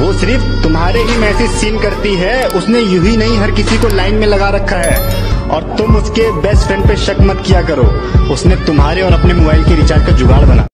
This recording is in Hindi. वो सिर्फ तुम्हारे ही मैसेज सीन करती है, उसने यूं ही नहीं हर किसी को लाइन में लगा रखा है। और तुम उसके बेस्ट फ्रेंड पे शक मत किया करो, उसने तुम्हारे और अपने मोबाइल के रिचार्ज का जुगाड़ बना